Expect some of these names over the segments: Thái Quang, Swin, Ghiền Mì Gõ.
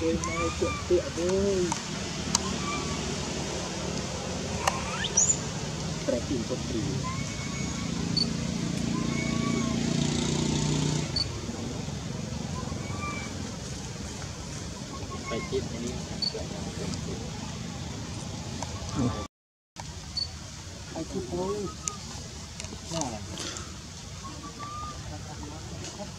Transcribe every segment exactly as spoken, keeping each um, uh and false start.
Tôi mai chuyện tựa thôi. Trekking putri. Pacit ini. Pacit tahu. Nah. Aku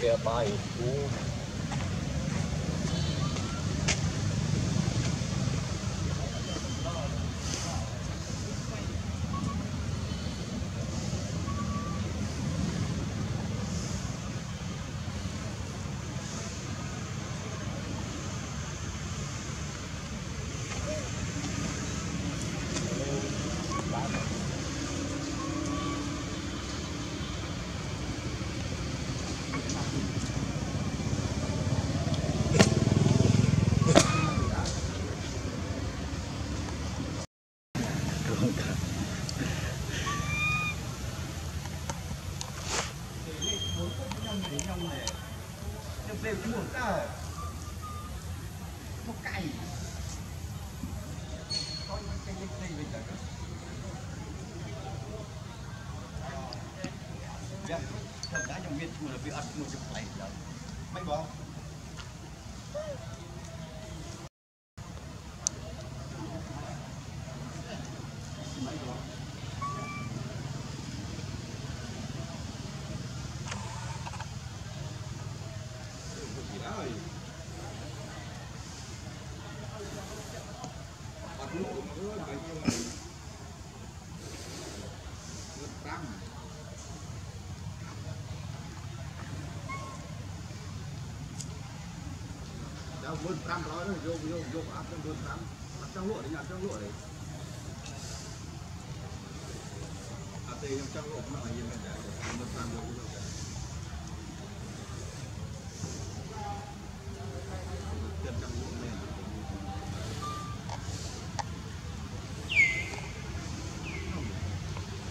Dia baik tuh. Vườn tam nói rồi, vô vô vô áp trong vườn tam, áp trong lụa đấy, áp trong lụa đấy. Áp tê trong trong lụa nó là gì vậy? Vườn tam vô vô. Tiền trong lụa này. Hãy subscribe cho kênh Ghiền Mì Gõ để không bỏ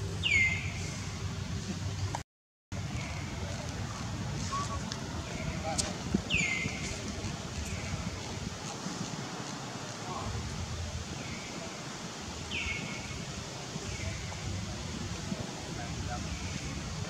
lỡ những video hấp dẫn.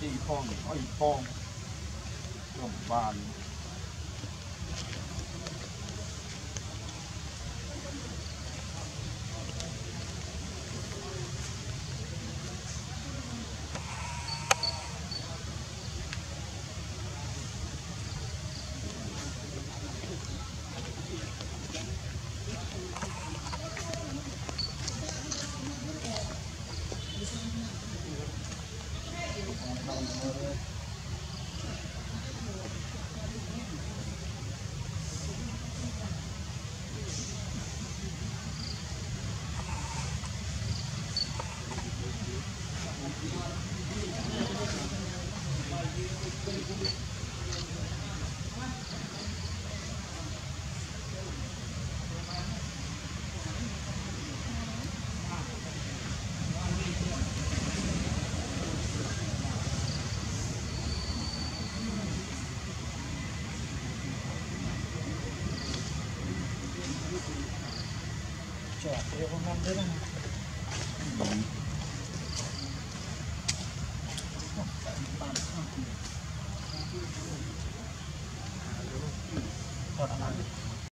Chị phong, ôi phong Đồng bàn Hãy subscribe cho kênh Ghiền Mì Gõ để không bỏ lỡ Hãy subscribe cho kênh Ghiền Mì Gõ để không bỏ lỡ những video hấp dẫn.